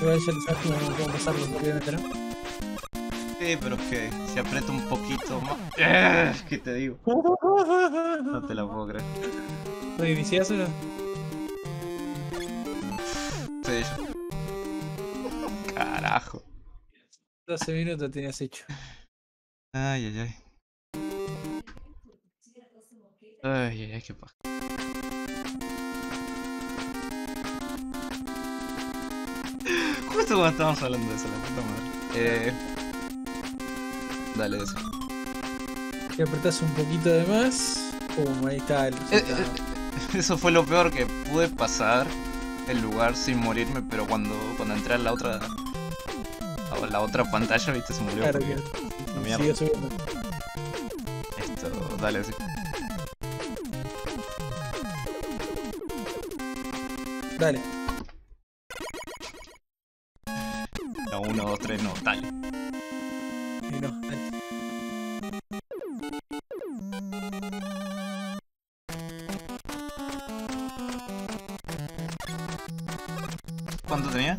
Igual yo quizás no puedo pasarlo, obviamente, ¿no? Sí, pero es que si aprieta un poquito más... ¿Qué te digo? No te la puedo creer. ¿Lo iniciaste? Sí. Carajo. 12 minutos tenías hecho. Ay, ay, ay. Ay, ay, ay, qué paja. Justo cuando estábamos hablando de eso, la puta madre. Dale, eso. Que apretás un poquito de más. Pum, ahí está el resultado. Eso fue lo peor, que pude pasar el lugar sin morirme, pero cuando entré a la otra pantalla, viste, se murió. Claro, porque... Sigue subiendo. Esto, dale, así. Dale. No, 1, 2, 3, no, dale. No, dale. ¿Cuánto tenía?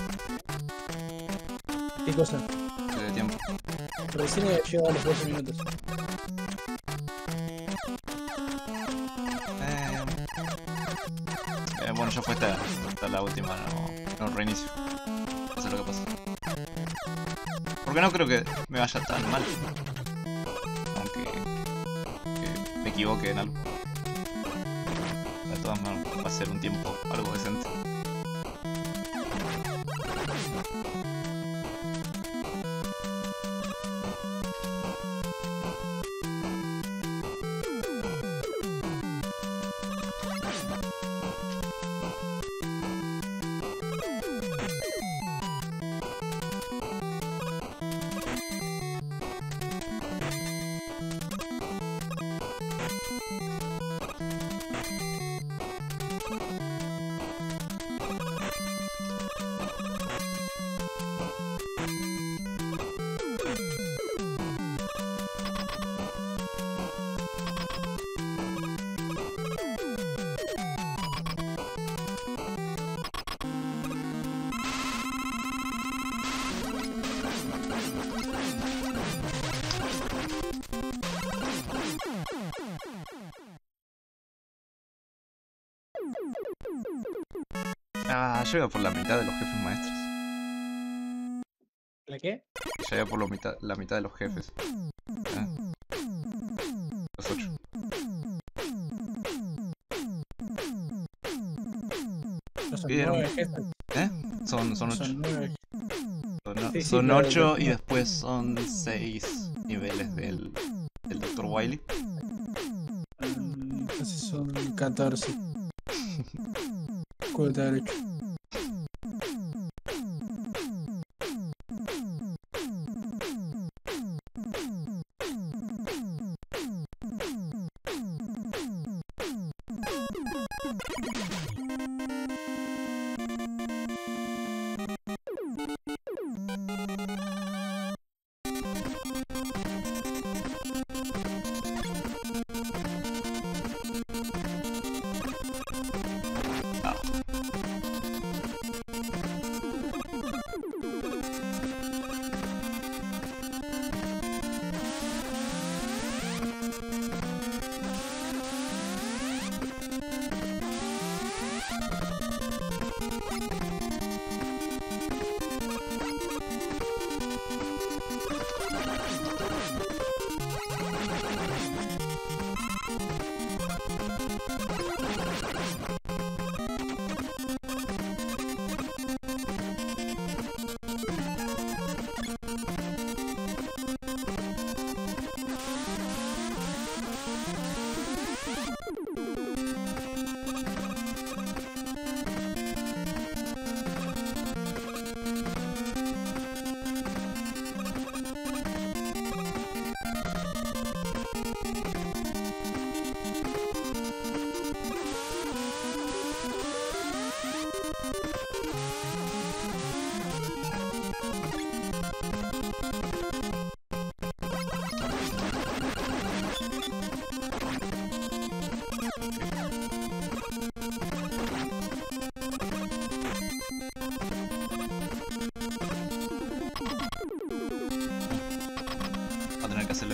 ¿Qué cosa? De tiempo. Recién he llegado a los 12 minutos. Bueno, ya fue esta la última, no reinicio. No sé lo que pasa. Porque no creo que me vaya tan mal. Aunque me equivoque en algo. De todas maneras va a ser un tiempo algo decente. Llega por la mitad de los jefes maestros. ¿La qué? Llega por la mitad de los jefes. Los 8. No son 9 jefes. ¿Eh? Son 8. Son 8 y después son 6 niveles del Dr. Wily. Entonces son 14. ¿Cuál te habrá hecho?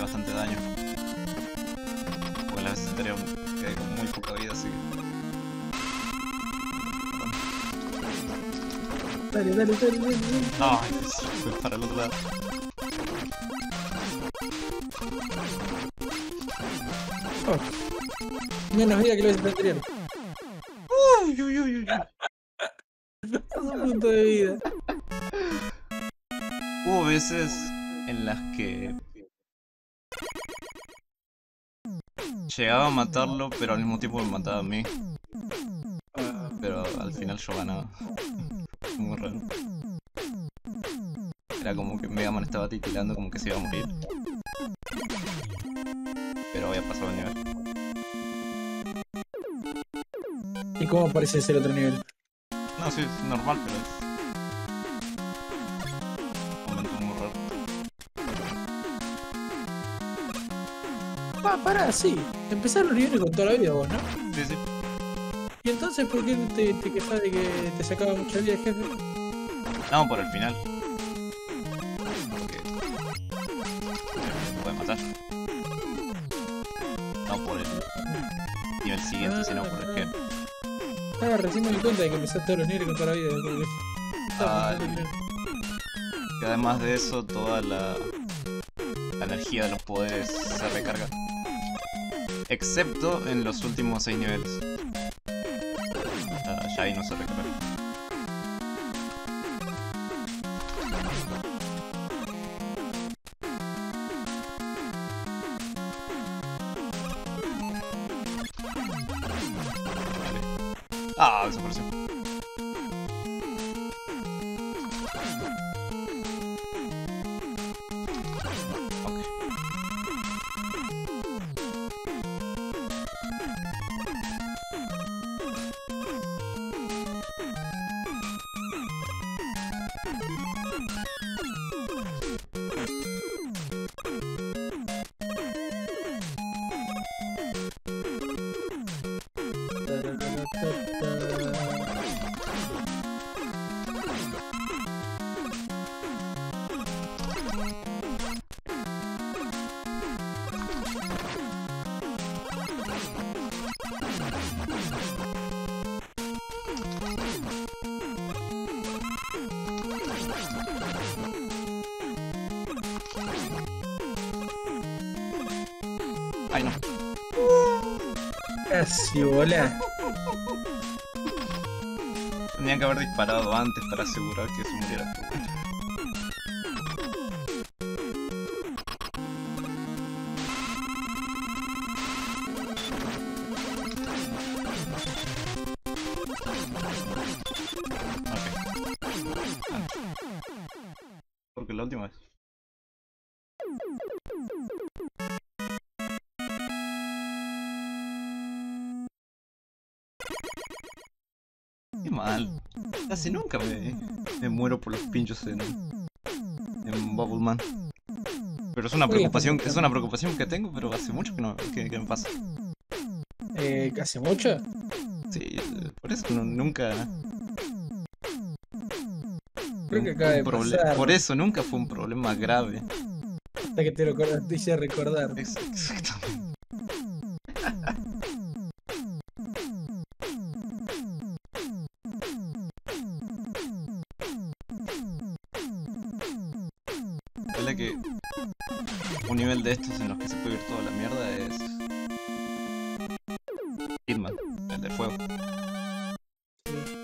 hacerle bastante daño. Porque la vez anterior quedé con muy poca vida, así que... Dale. No, fui para el otro lado. Oh. Menos vida que lo hice anterior. Uy. Es un punto de vida. Hubo veces en las que llegaba a matarlo, pero al mismo tiempo me mataba a mí. Pero al final yo ganaba. Muy raro. Era como que Mega Man estaba titilando como que se iba a morir. Pero voy a pasar el nivel. ¿Y cómo parece ser otro nivel? No, sí, es normal, pero... Pará, sí. Empezaron los niveles con toda la vida vos, ¿no? Sí. ¿Y entonces por qué te quejas de que te sacaba mucha vida el jefe? No, por el final. Porque... me puede matar. No por el nivel siguiente, sino por el jefe. Ah, recién me di cuenta de que empezaste todos los niveles con toda la vida. Porque... y además de eso, toda la energía de los poderes se recarga. Excepto en los últimos 6 niveles. Ya ahí no se recarga. Vale. Ah, desapareció. Ay, no. Casi volá. Tenían que haber disparado antes para asegurar que se muriera. Porque la última vez. Qué mal. Casi nunca me muero por los pinchos en Bubble Man. Pero es una preocupación que tengo, pero hace mucho que me pasa. ¿Hace mucho? Sí, por eso nunca... Creo que acaba de pasar. Por eso nunca fue un problema grave. Hasta que te lo hice recordar. Exactamente. Que un nivel de estos en los que se puede ir toda la mierda es... Heat Man, el de fuego. Sí.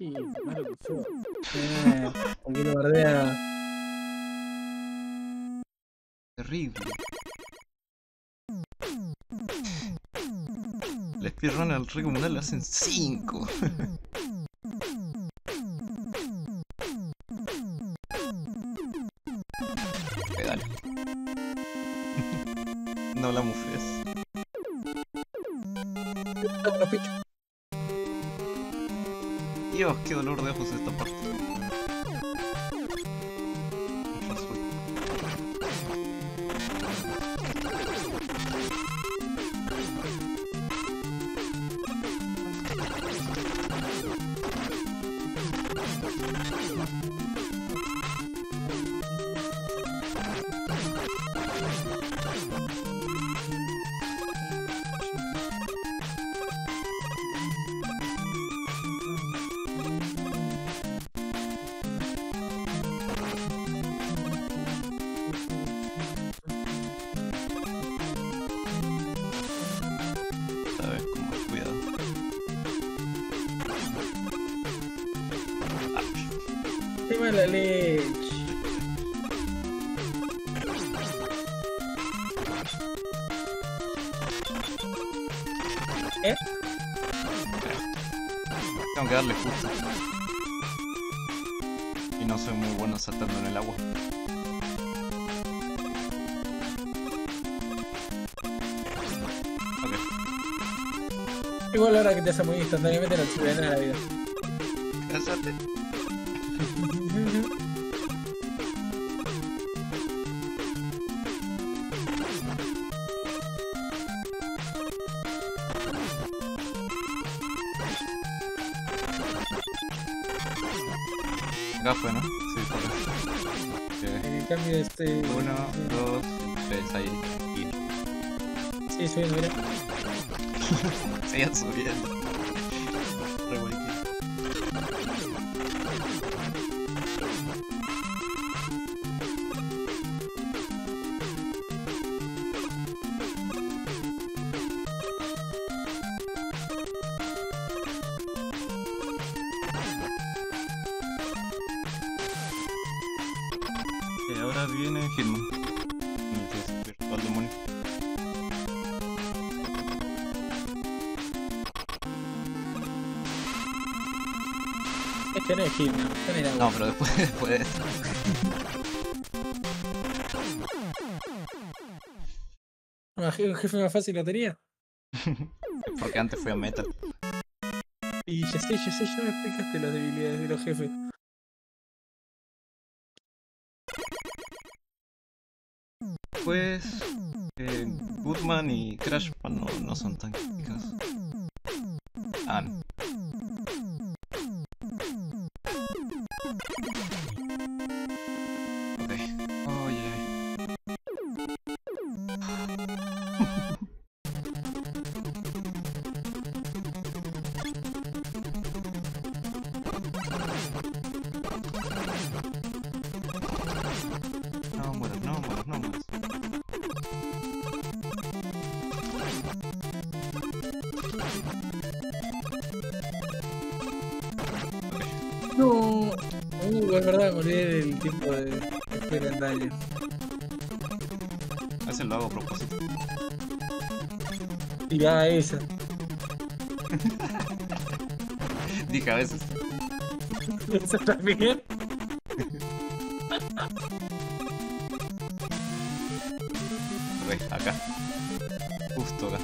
Sí, claro que sí. Aunque lo bardea. Terrible. La speedrun al recomendar la hacen 5. Pedal. No hablamos fres. Dios, qué dolor de ojos esta parte. La leche. ¿Eh? Tengo que darle justo. Y no soy muy bueno saltando en el agua. Okay. Igual ahora que te hace muy instantáneamente la chilena de la vida. Cásate. Acá fue, ¿no? Sí, fue. Okay. En cambio este... 1, 2, 3, ahí. Y... sí, subiendo, mira. Sigan subiendo. Ahora viene Heat Man. Al demonio. Este no es Heat Man, este no es. No, pero después de esto. Imagino que fue más fácil la tenía. Porque antes fui a Metal. Y ya sé, ya me explicaste las debilidades de los jefes. Pues... Wood Man y Crash Man no son tan críticas. Ah, no. Ok. Oh, yeah. No mueras. No, es verdad, me olvidé el tiempo de espera en daño. A ese lo hago a propósito. Tirá esa. Dije a veces. ¿Esa también? Ve, acá. Justo acá.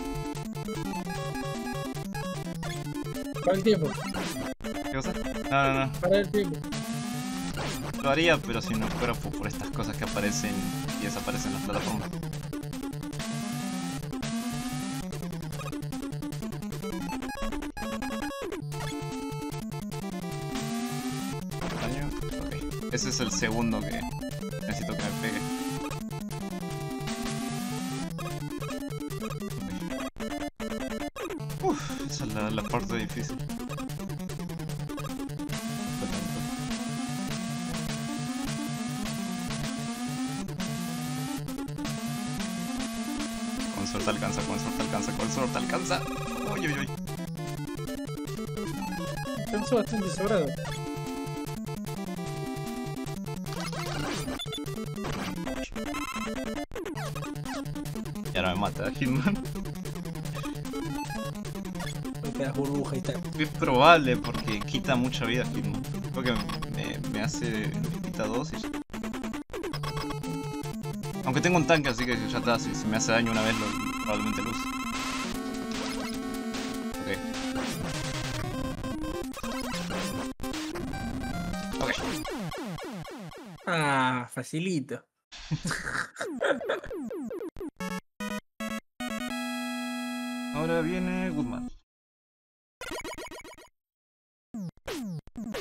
¿Cuál tiempo? ¿Qué cosa? No. Para el tiempo. Lo haría, pero si no fuera por estas cosas que aparecen y desaparecen en las plataformas. Ok. Ese es el segundo que necesito que me pegue. Okay. Uff, esa es la parte difícil. Con suerte alcanza. Uy. descanso bastante sobrado. Ya no me mata, Hitman. No te das burbuja y tal. Es probable porque quita mucha vida, Hitman. Porque me hace... me quita dos y ya. Aunque tengo un tanque, así que ya está, si me hace daño una vez, probablemente lo use. Ok. Ah, facilito. Ahora viene Wood Man.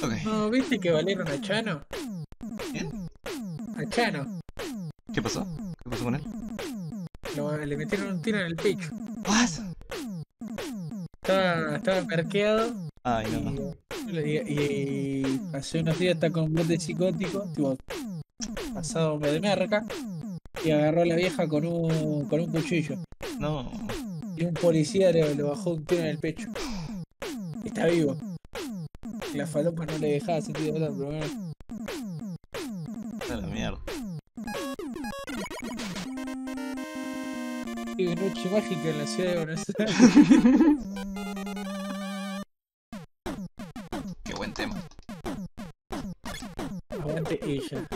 Okay. No, ¿viste que valieron a Chano? ¿Quién? A Chano. ¿Qué pasó? ¿Qué pasó con él? Le metieron un tiro en el pecho. Estaba parqueado. Ay, no. Y hace unos días está con un bote psicótico, tipo, pasado de merca, y agarró a la vieja con un cuchillo. No. Y un policía le bajó un tiro en el pecho. Está vivo. La falopa no le dejaba sentir dolor, pero bueno. A la mierda. Qué noche mágica en la ciudad de Buenos Aires. Ella.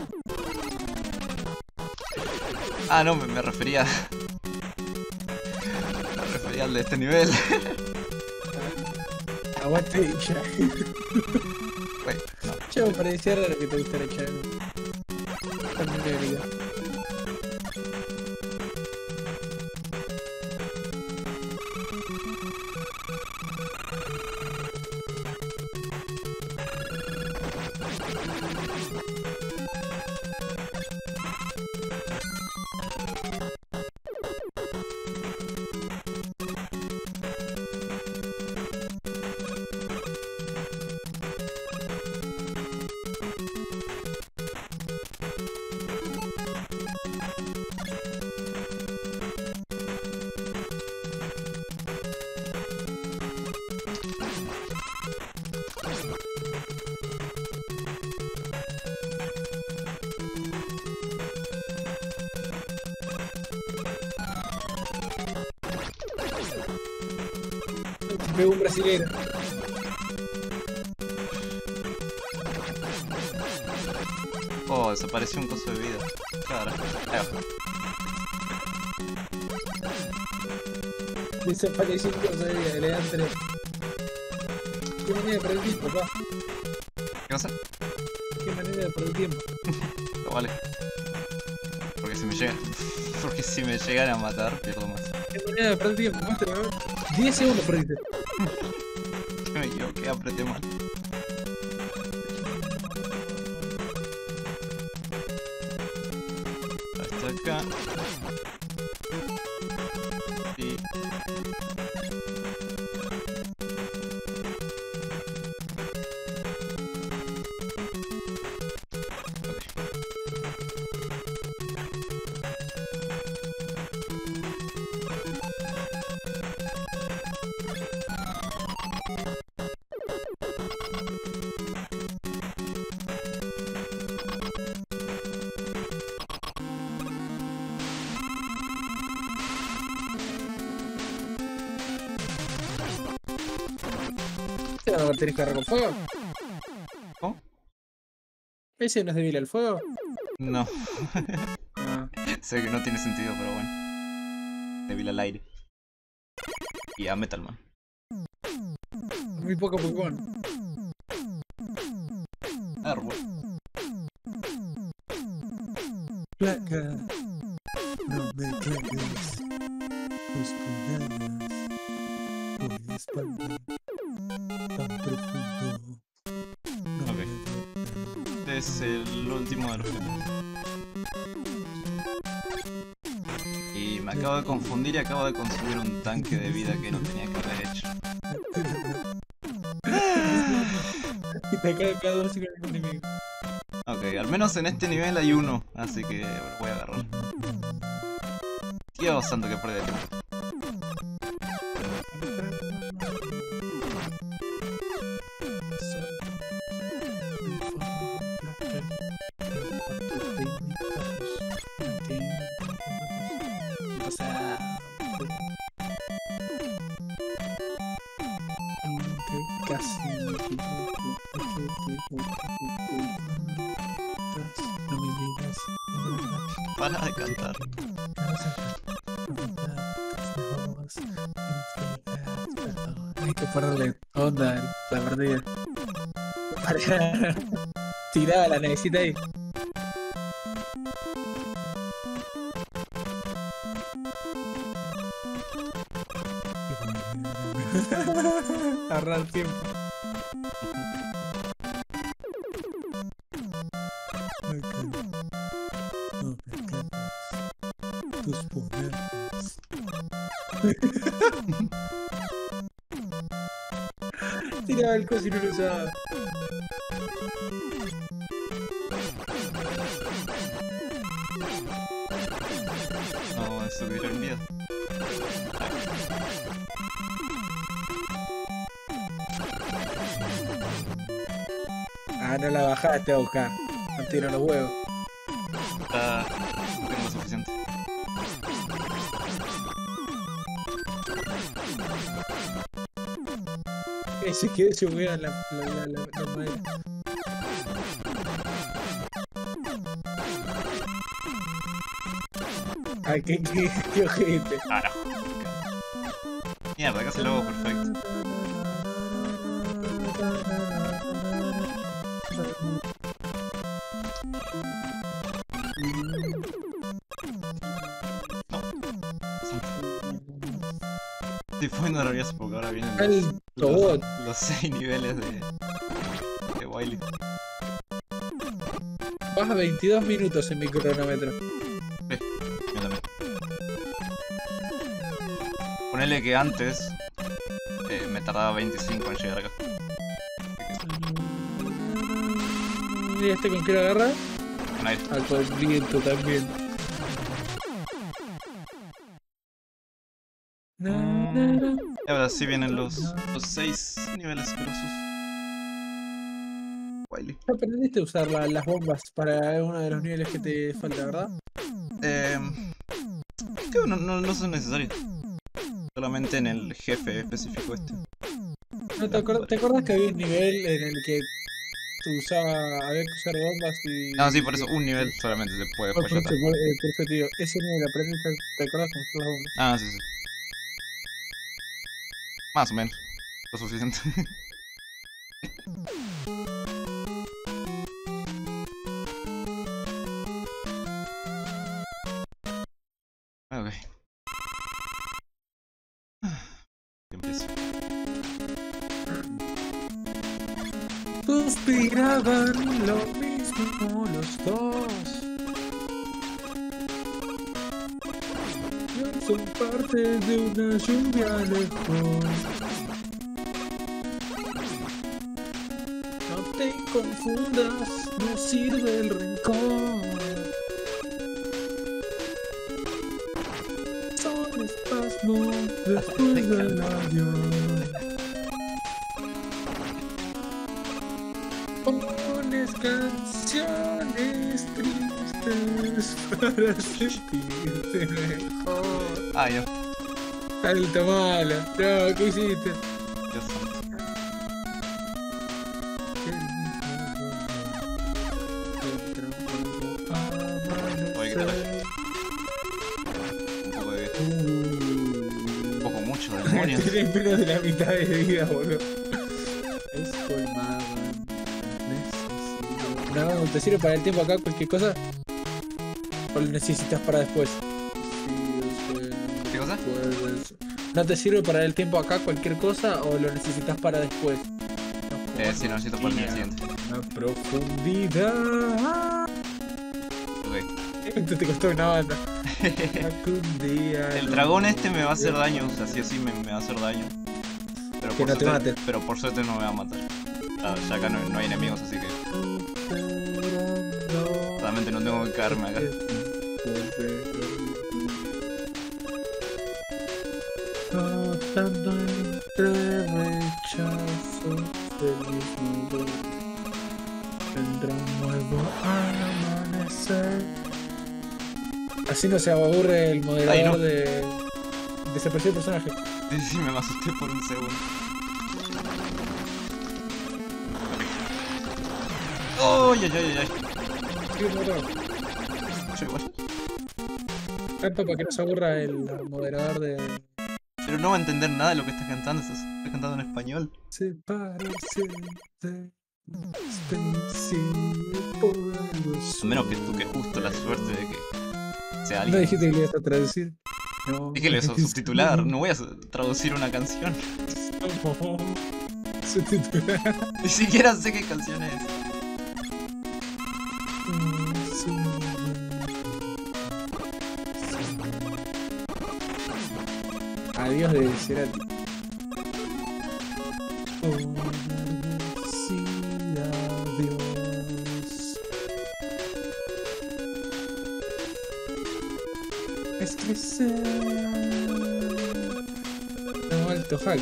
Ah, no, me refería. Me refería al de este nivel. Aguante ella. Bueno, no. Chavo, parecía raro que te gustara echar. Veo un brasilero. Oh, desapareció un coso de vida. Claro. Desapareció un coso de vida, le dan 3. Qué manera de perder tiempo, papá. ¿Qué pasa? Qué manera de perder tiempo. No vale. Porque si me llegan a matar, pierdo más. Qué manera de perder tiempo, más te lo veo. 10 segundos perdiste. Me equivoqué, apreté mal. Hasta acá. Y... ¿Tenés que agarrar con fuego? ¿Cómo? ¿Ese no es débil al fuego? No. Ah. Sé que no tiene sentido, pero bueno. Débil al aire. Y a Metal Man. Muy poco Pokémon. Árbol. Placa. No me caigas. Tus puñalas. Por la espalda. Ok. Es el último de los juegos. Y me acabo de confundir y acabo de consumir un tanque de vida que no tenía que haber hecho. Y te cae cada 2 segundos con el enemigo. Ok, al menos en este nivel hay uno, así que voy a agarrar. Dios santo que perdí el tiempo. Para de cantar. Hay que ponerle onda a la perdida. Para tirar la navecita ahí. Ahorrar tiempo. Tus poderes. Tiraba el coso y no lo usaba. No, eso hubiera olvidado. Ah, no la bajaste a buscar. No tiro los huevos. Tengo suficiente. Ese que se hubiera la madera. Ay, qué ojete. Ah, no. Mierda, acá se lo hago perfecto. Si fue nervioso porque ahora vienen los 6 niveles de Wily. Vas a 22 minutos en mi cronómetro. Sí, yo también. Ponele que antes me tardaba 25 en llegar acá. ¿Y este con qué lo agarra? Con aire. Al viento también. Y ahora sí vienen los 6 niveles grosos. Wily. ¿Aprendiste a usar las bombas para uno de los niveles que te falta, verdad? Creo que no son necesarios. Solamente en el jefe específico este. ¿No te acordás que había un nivel en el que tú había que usar bombas y...? No, sí, por eso un nivel solamente se puede apoyar. Por eso te digo, ese nivel aprendiste, ¿te acordás cómo usar las bombas? Ah, sí. Más o menos, lo suficiente. Ok. Empiezo. Suspiraban lo mismo los dos. Son parte de una lluvia lejos. No te confundas, no sirve el rencor. Son espasmos después del adiós. Pones canciones tristes para sentirte mejor. Ah, ya. Alta mala. No, ¿qué hiciste? Dios santo. Oye, ¿qué tal? Un poco mucho, demonios. Tienes menos de la mitad de vida, boludo. Es colmado. No, ¿te sirve para el tiempo acá cualquier cosa? ¿O lo necesitas para después? ¿No te sirve para el tiempo acá cualquier cosa o lo necesitas para después? No, sí, lo necesito para el siguiente. La profundidad. Ok. Te costó una banda. El dragón este me va a hacer daño, o sea, sí o sí me va a hacer daño. Pero que por no suerte, te mate. Pero por suerte no me va a matar. Claro, ya acá no hay enemigos, así que... Realmente no tengo que caerme acá. Rotando entre rechazos del mismo dolor. Vendrá un nuevo al amanecer. Así no se aburre el moderador. Ay, no. De... Desapareció el personaje. Sí, me asusté por un segundo. Oh, yeah, yeah, yeah. ¿Soy igual? Tanto para que no se aburra el moderador de... Pero no va a entender nada de lo que estás cantando en español. Se parece... Menos que tú, que justo la suerte de que sea alguien. No dijiste que le ibas a traducir. No, es que le ibas a subtitular, no voy a traducir una canción. No, subtitular. Ni siquiera sé qué canción es. Adiós de Cerati. No, alto hack.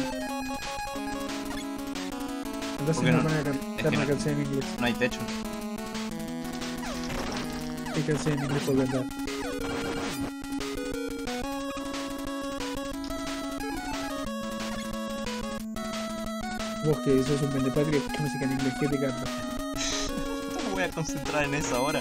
Entonces no van a cantar una canción en inglés. No hay techo. ¿Qué canción en inglés puedo cantar? Vos que sos un pendepatria, ¿qué música en inglés? ¿Qué te canta? No me voy a concentrar en eso ahora.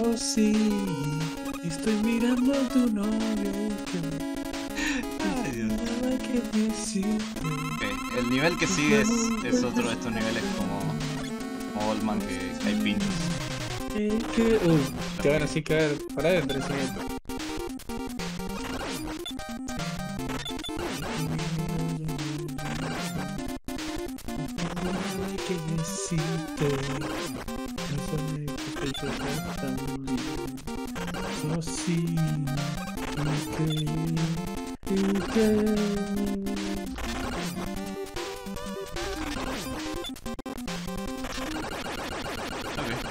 Oh sí, estoy mirando a tu novio. Ay, Dios. Okay, el nivel que sigue es otro de estos niveles como Old Man, que hay pinchos. Te van así caer para adentro.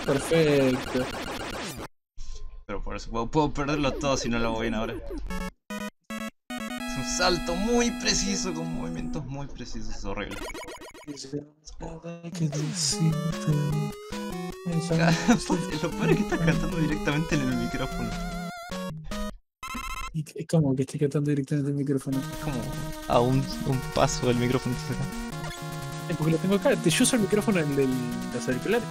Perfecto. Pero por eso puedo perderlo todo si no lo hago bien ahora. Es un salto muy preciso, con movimientos muy precisos, es horrible. Lo peor es que estás cantando directamente en el micrófono. ¿Cómo que estoy cantando directamente en el micrófono? Como a un paso del micrófono. Porque lo tengo acá, yo uso el micrófono en los auriculares.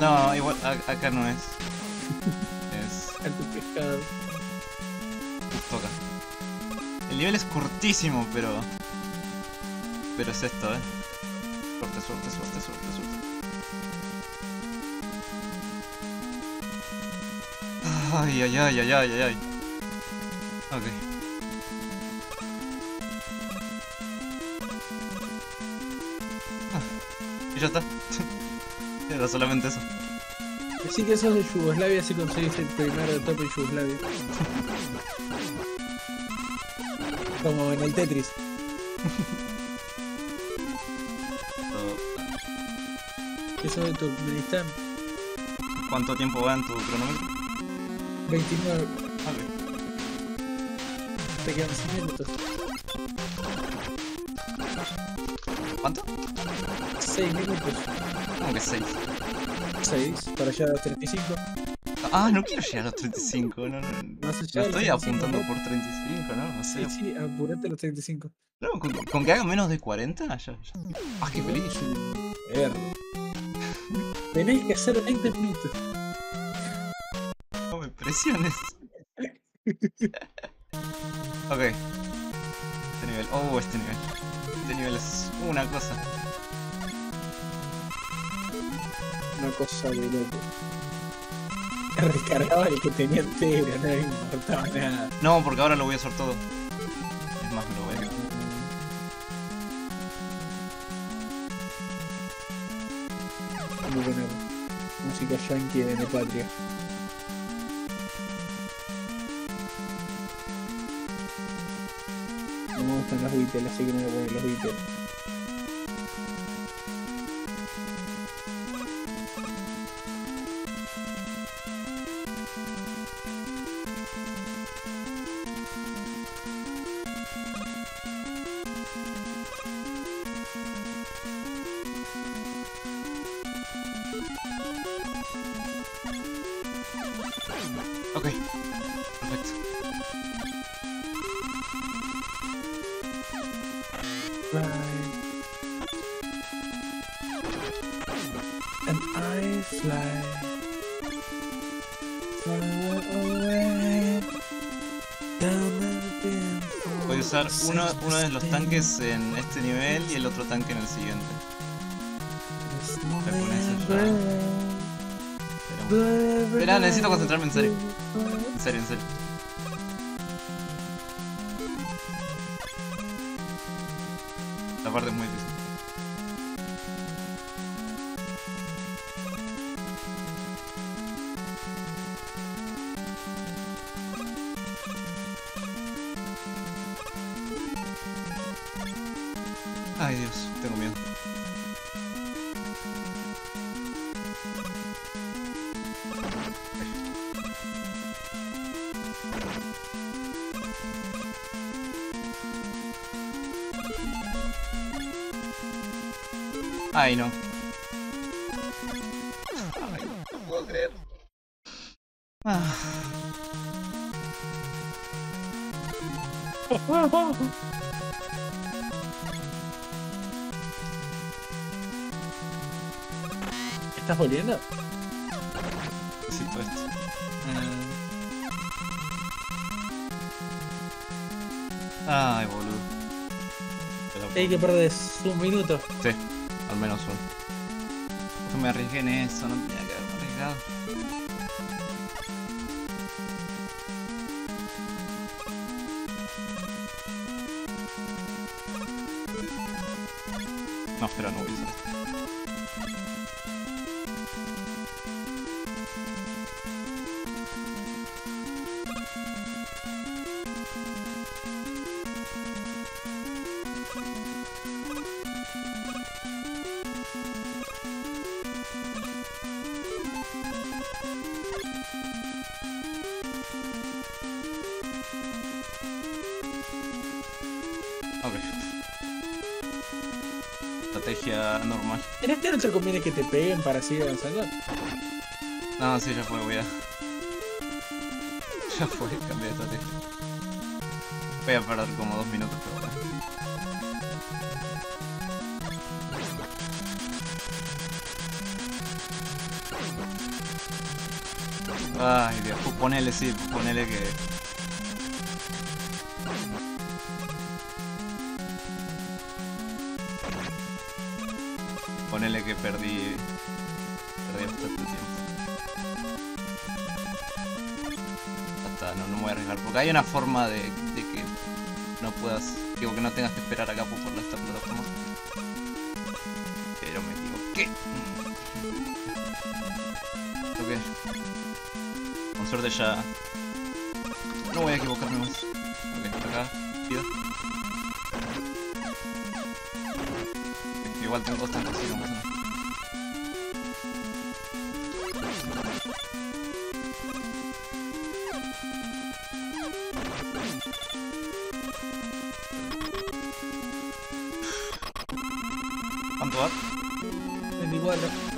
No, igual acá no es. Es... alto pescado. Justo acá. El nivel es cortísimo, pero... pero es esto, eh. Suerte, suerte, suerte, suerte, suerte. Ay, ay, ay, ay, ay, ay. Ok. Y ya está. Era solamente eso. Así que sos de Yugoslavia, si conseguís el primero top de Yugoslavia. Como en el Tetris. ¿Qué sos de Turkmenistán? ¿Cuánto tiempo va en tu cronómetro? 29. Ok. Te quedan 6 minutos. ¿Cuánto? 6 minutos. ¿Cómo que 6? 6, para llegar a los 35. Ah, no quiero llegar a los 35, no sé, no estoy apuntando por 35, no sé. Sí, sí, apurate a los 35. No, con que haga menos de 40, ya. Ah, qué feliz. Tenéis que hacer 20 minutos. No me presiones. Ok. Este nivel, oh, este nivel. Este nivel es una cosa. Una cosa de loco. Recargaba el que tenía entero, no me importaba nada. No, porque ahora lo voy a hacer todo. Es más, lo voy a... Vamos a poner música yankee de Nepatria. No me gustan los buitres, así que no voy a poner los buitres. Ok, perfecto. And I fly, fly away, down the field. Voy a usar uno de los tanques en este nivel y el otro tanque en el siguiente. Me pones el... Espera, necesito concentrarme en serio. En serio, en serio. La parte es muy difícil. Ay Dios, tengo miedo. Ay, no. Ay, no puedo creer. Ah. ¿Estás volviendo? Sí, pues. Ay, boludo. Hay que perder un minuto. Sí. Al menos uno. No me arriesgué en eso, no tenía que haberme arriesgado. No, espera, no voy a usar esto. Estrategia normal. ¿En este no te conviene que te peguen para seguir avanzando? No, sí, ya fue, voy a... Ya fue, cambié de estrategia. Voy a parar como 2 minutos, pero bueno. Ay, Dios, ponele, sí, ponele que... Ponele que perdí bastante tiempo. Hasta no me voy a arriesgar, porque hay una forma de que no puedas, digo, que no tengas que esperar acá por esta plataforma. Pero me equivoqué. Ok. Con suerte ya no voy a equivocarme más. Ok, acá, pido. Igual tengo 2 tanques, así como son. ¿Cuánto va? 24.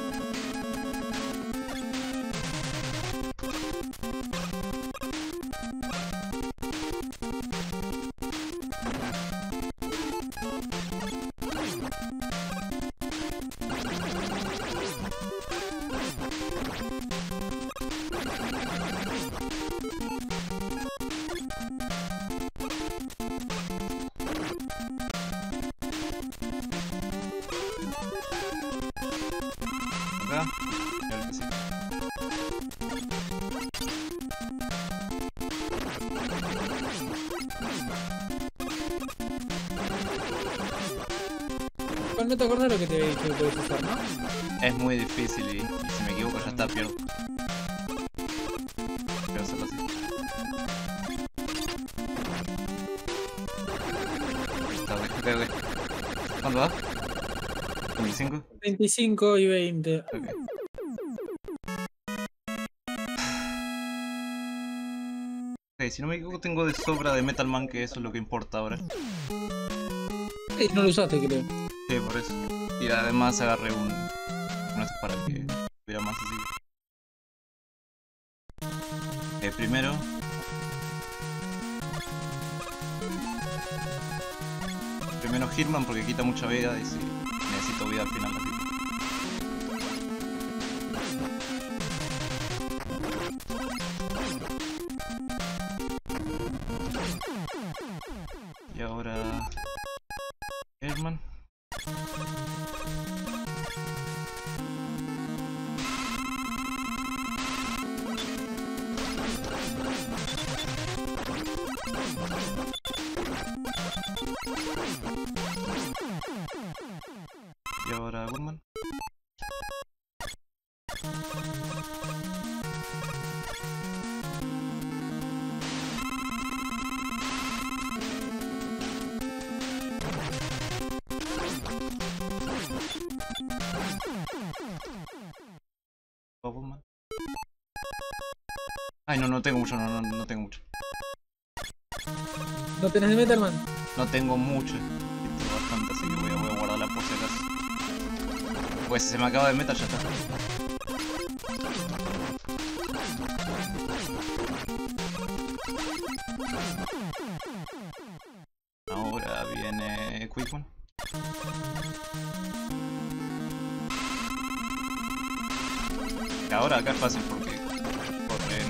No te acuerdas lo que te he dicho que puedes usar, ¿no? Es muy difícil y si me equivoco ya está, pierdo. Quiero hacerlo así. Dale. ¿Cuánto da? 25. 25 y 20. Okay. Ok, si no me equivoco tengo de sobra de Metal Man, que eso es lo que importa ahora. Sí, no lo usaste, creo. Sí, por eso. Y además agarré un... No es para que hubiera más así. Primero... Primero Heat Man porque quita mucha vida y sí, necesito vida al final así. Y ahora... Air Man. Y ahora Wood Man. Bubble Man. Ay, no tengo mucho, no tengo mucho. ¿No tenés de Metal Man? No tengo mucho, tengo bastante, así que voy a guardarla por si acaso. Pues si se me acaba de Metal ya está. Ahora viene Quick Man. Ahora acá es fácil porque corren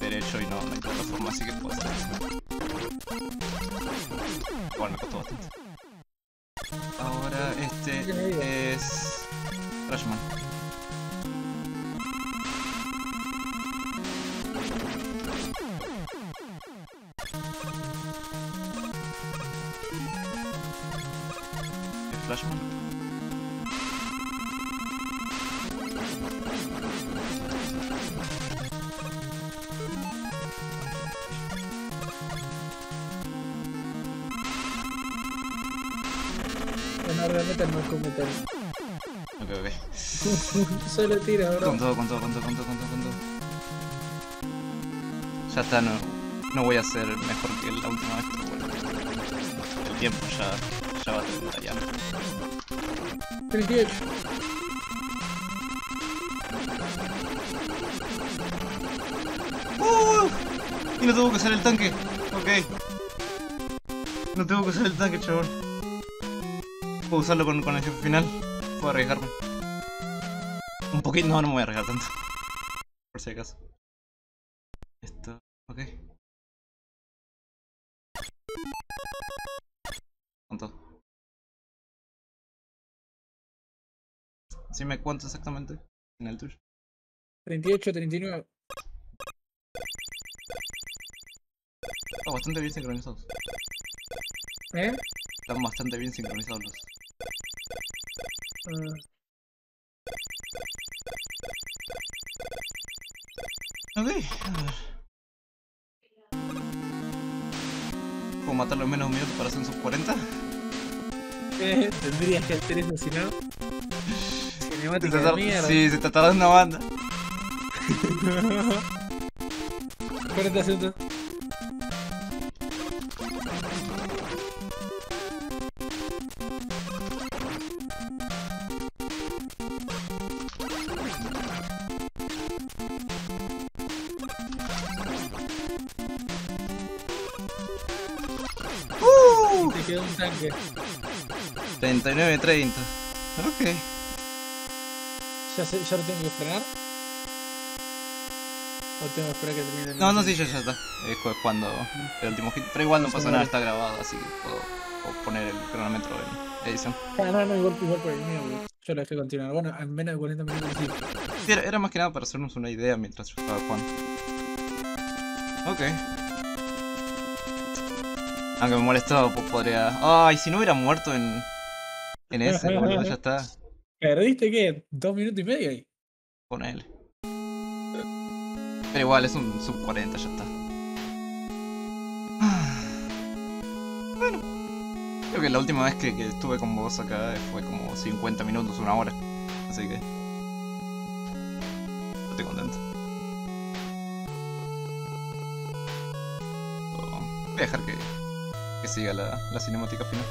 derecho y no hay plataforma, así que puedo hacer eso. Igual me costó bastante. Ahora este es... Trash Man. ¿El Flash Man? Metal. Ok. Solo tira, bro. Con todo. Ya está, no voy a ser mejor que la última vez, pero bueno. El tiempo ya va a terminar ya. 38. Y no tengo que usar el tanque. Ok. No tengo que usar el tanque, chabón. ¿Puedo usarlo con el jefe final? ¿Puedo arriesgarme? Un poquito... No me voy a arriesgar tanto. Por si acaso. Esto... Ok. ¿Cuánto? ¿Sí me cuánto exactamente? ¿En el tuyo? 38, 39. Oh, bastante bien sincronizados. ¿Eh? Están bastante bien sincronizados los... Ok, a ver... ¿Puedo matarlo en menos de un minuto para hacer un sub 40? Tendrías que hacer eso, si no... Cinemática de mierda. Sí, se está tardando una banda. 40 segundos. Quedó un tanque. 39-30. Ok. ¿Ya lo tengo que frenar? ¿O tengo que esperar que termine el... No, sí, ya está. Es cuando... El último hit. Pero igual no pasa nada, está grabado, así que puedo poner el cronómetro en edición. No, igual por el mío, güey. Yo lo dejé continuar. Bueno, al menos de 40 minutos sí. Sí, era más que nada para hacernos una idea mientras yo estaba jugando. Ok. Aunque me molestaba, pues podría... Ay, si no hubiera muerto en ese, bueno, ya está. ¿Perdiste qué? 2 minutos y medio ahí. Ponele. Pero igual, es un sub 40, ya está. Bueno. Creo que la última vez que estuve con vos acá fue como 50 minutos, una hora. Así que... estoy contento. Voy a dejar que siga la cinemática final.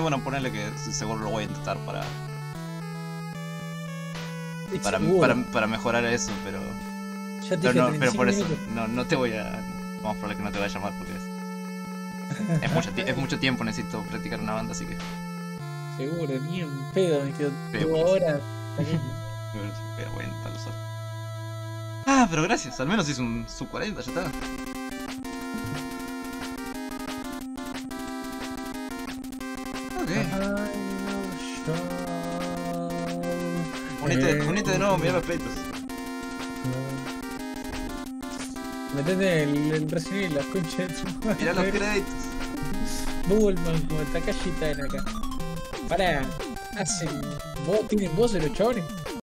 Bueno, ponerle que seguro lo voy a intentar para mejorar eso, pero... Ya te dije, pero por eso, no te voy a... Vamos a probar que no te voy a llamar porque es... es mucho tiempo, necesito practicar una banda, así que... Seguro, ni un pedo, me quedo 2 horas. Pero voy a intentarlo solo. Ah, pero gracias, al menos hice un sub 40, ya está. Unite de nuevo, mira los pleitos. Metete el recibir las conchas de tu madre. Mirá los créditos. Bubble Man, como Takashi está en acá. Pará, hacen. ¿Vos tienen voz de los chavales?